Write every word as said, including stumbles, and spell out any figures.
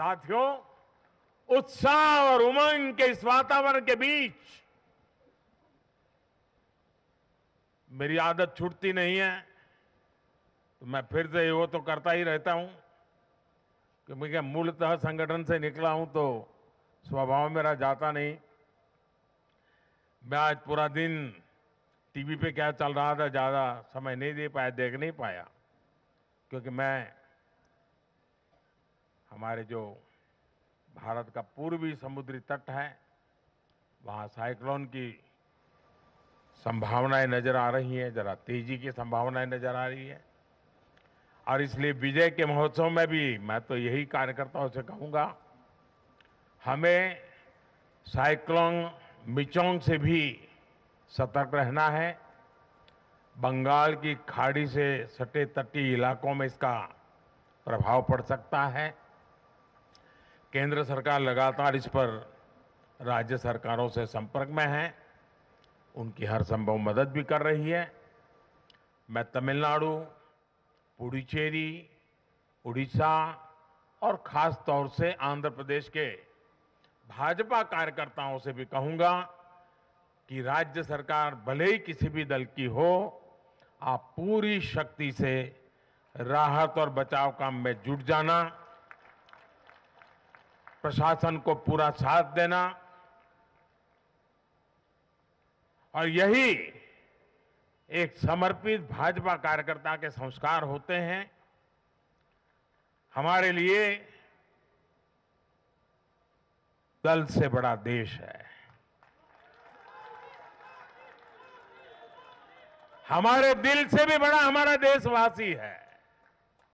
साथियों, उत्साह और उमंग के इस वातावरण के बीच मेरी आदत छूटती नहीं है, तो मैं फिर से वो तो करता ही रहता हूं कि मैं मूलतः संगठन से निकला हूं तो स्वभाव मेरा जाता नहीं। मैं आज पूरा दिन टीवी पे क्या चल रहा था ज़्यादा समय नहीं दे पाया, देख नहीं पाया, क्योंकि मैं हमारे जो भारत का पूर्वी समुद्री तट है वहाँ साइक्लोन की संभावनाएं नज़र आ रही है, ज़रा तेजी की संभावनाएं नज़र आ रही है। और इसलिए विजय के महोत्सव में भी मैं तो यही कार्यकर्ताओं से कहूँगा, हमें साइक्लोन मिचौंग से भी सतर्क रहना है। बंगाल की खाड़ी से सटे तटीय इलाकों में इसका प्रभाव पड़ सकता है। केंद्र सरकार लगातार इस पर राज्य सरकारों से संपर्क में है, उनकी हर संभव मदद भी कर रही है। मैं तमिलनाडु, पुडुचेरी, उड़ीसा और खास तौर से आंध्र प्रदेश के भाजपा कार्यकर्ताओं से भी कहूँगा कि राज्य सरकार भले ही किसी भी दल की हो, आप पूरी शक्ति से राहत और बचाव काम में जुट जाना, प्रशासन को पूरा साथ देना। और यही एक समर्पित भाजपा कार्यकर्ता के संस्कार होते हैं। हमारे लिए दल से बड़ा देश है, हमारे दिल से भी बड़ा हमारा देशवासी है।